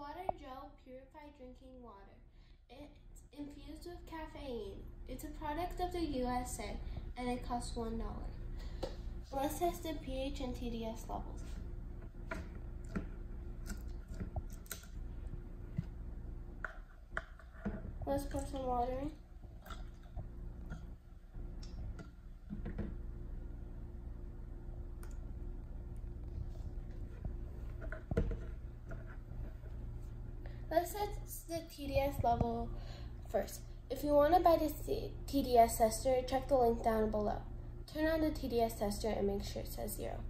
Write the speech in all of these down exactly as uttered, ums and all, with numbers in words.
Water Joe purified drinking water. It's infused with caffeine. It's a product of the U S A, and it costs one dollar. Let's test the pH and T D S levels. Let's put some water in. Let's set the T D S level first. If you want to buy this T D S tester, check the link down below. Turn on the T D S tester and make sure it says zero.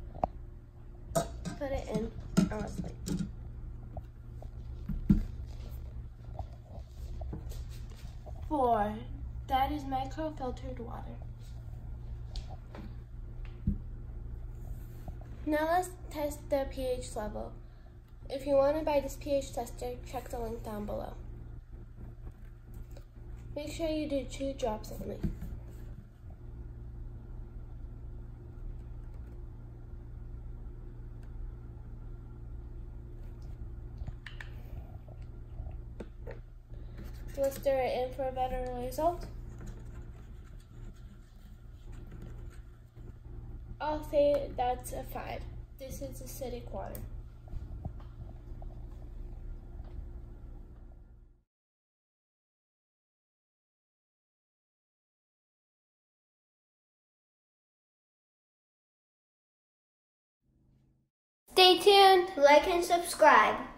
Put it in hours later. Four. That is microfiltered water. Now let's test the pH level. If you want to buy this pH tester, check the link down below. Make sure you do two drops only. Let's stir it in for a better result. I'll say that's a five. This is acidic water. Stay tuned, like and subscribe.